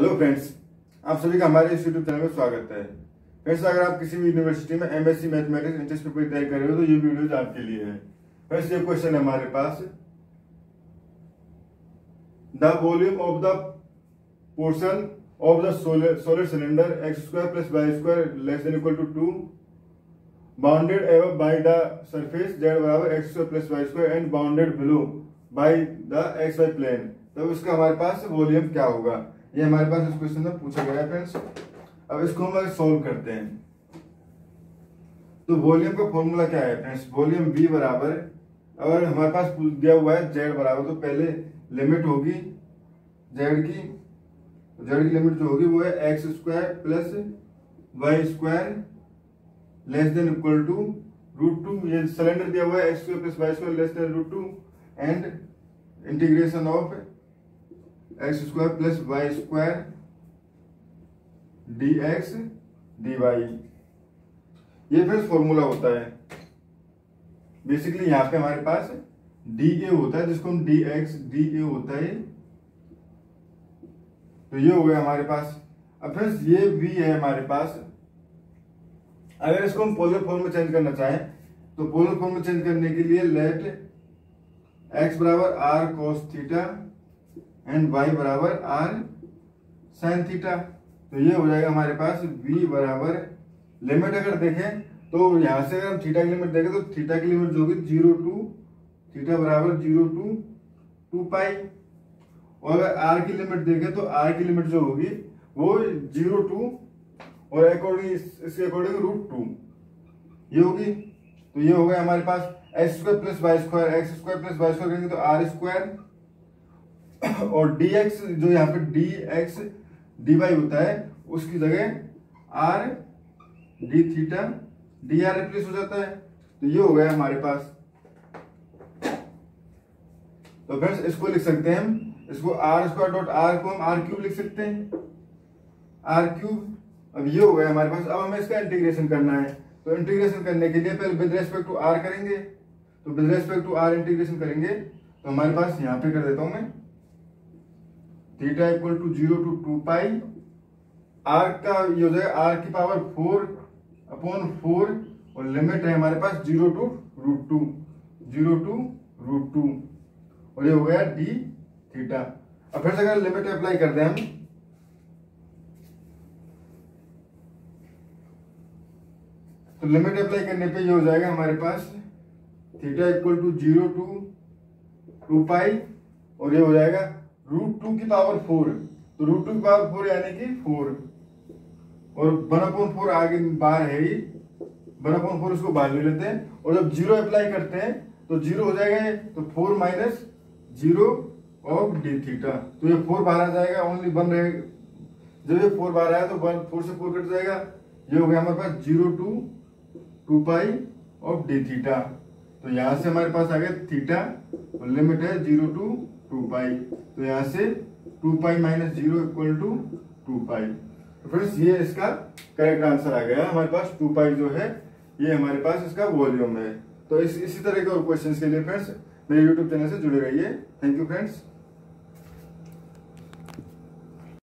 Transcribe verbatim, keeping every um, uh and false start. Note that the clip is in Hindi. हेलो फ्रेंड्स, आप सभी का हमारे इस यूट्यूब चैनल में स्वागत है। फ्रेंड्स, अगर आप किसी भी यूनिवर्सिटी में एमएससी मैथमेटिक्स एंट्रेंस पेपर की तैयारी कर रहे हो तो ये वीडियो आपके लिए है। फ्रेंड्स, ये क्वेश्चन है हमारे पास, the volume of the portion of the solar cylinder x square plus y square less than equal to two bounded above by the surface z बराबर x square plus y square and bounded below by the x y plane, तब उसका हमारे पास वॉल्यूम क्या होगा। ये हमारे पास इस क्वेश्चन में पूछा गया है फ्रेंड्स। अब इसको हम अगर सॉल्व करते हैं तो वॉल्यूम का फॉर्मूला क्या है फ्रेंड्स, वॉल्यूम बी बराबर, अगर हमारे पास दिया हुआ है जेड बराबर, तो पहले लिमिट होगी जेड की, जेड की लिमिट जो होगी वो है x square plus y square less than equal to root two, ये सिलेंडर दिया हुआ है x square plus y square less than root two and integration of x square plus y square d x d y. ये फिर फॉर्मूला होता है। बेसिकली यहाँ पे हमारे पास डी ए होता है, जिसको हम डी एक्स डी ए होता है, तो ये हो गया हमारे पास। अब फ्रेंड्स ये वी है हमारे पास, अगर इसको हम पोलर फॉर्म में चेंज करना चाहें तो पोलर फॉर्म में चेंज करने के लिए लेट एक्स बराबर r cos theta and y बराबर आर साइन थीटा, तो ये हो जाएगा हमारे पास v बराबर, लिमिट अगर देखें तो यहाँ से अगर हम थीटा की लिमिट देखें तो थीटा की लिमिट जो होगी जीरो टू थीटा बराबर जीरो टू टू पाई, और अगर r की लिमिट देखें तो r की लिमिट जो होगी वो जीरो टू और अकॉर्डिंग इसके अकॉर्डिंग रूट टू ये होगी। तो ये हो गया हमारे पास x square plus y square, x square plus y square करेंगे तो आर स्क्वायर, और dx जो यहाँ पे dx dy होता है उसकी जगह r d theta dr replace हो जाता है, तो ये हो गया हमारे पास। तो फ्रेंड्स इसको लिख सकते हैं हम, इसको r स्क्वायर डॉट r को हम r क्यूब लिख सकते हैं, r क्यूब। अब ये हो गया हमारे पास। अब हमें इसका इंटीग्रेशन करना है, तो इंटीग्रेशन करने के लिए पहले विद रेस्पेक्ट टू r करेंगे, तो with respect to r integration करेंगे तो हमारे पास यहाँ पे कर देता हूं मैं, theta equal to zero to two pi, r का ये हो जाएगा आर की पावर फोर अपॉन फोर, और लिमिट है हमारे पास zero to root two, zero to root two, और ये हो गया डी थीटा। अब फिर से अगर लिमिट अप्लाई कर दें हम तो लिमिट अप्लाई करने पे ये हो जाएगा हमारे पास theta equal to zero to two pi, और ये हो जाएगा रूट टू की पावर फोर, तो रूट टू की पावर फोर यानी कि फोर, और वन अपॉन फोर आगे बाहर है ही, वन अपॉन फोर उसको बाहर ले लेते हैं, और जब जीरो अप्लाई करते हैं तो जीरो हो जाएगा, तो four minus zero of d theta, तो ये फोर बाहर आ जाएगा, ओनली वन रहेगा। जब ये फोर बाहर आया तो वन फोर से फोर कट जाएगा, ये हो गया हमारे पास zero to two pi of d theta, तो यहाँ से हमारे पास आ गया थीटा, और लिमिट है जीरो टू टू पाई, तो यहाँ से two pi minus zero equal to two pi. तो फ्रेंड्स ये इसका करेक्ट आंसर आ गया हमारे पास, टू पाई जो है ये हमारे पास इसका वॉल्यूम है। तो इस इसी तरह के और क्वेश्चंस के लिए फ्रेंड्स मेरे यूट्यूब चैनल से जुड़े रहिए। Thank you friends.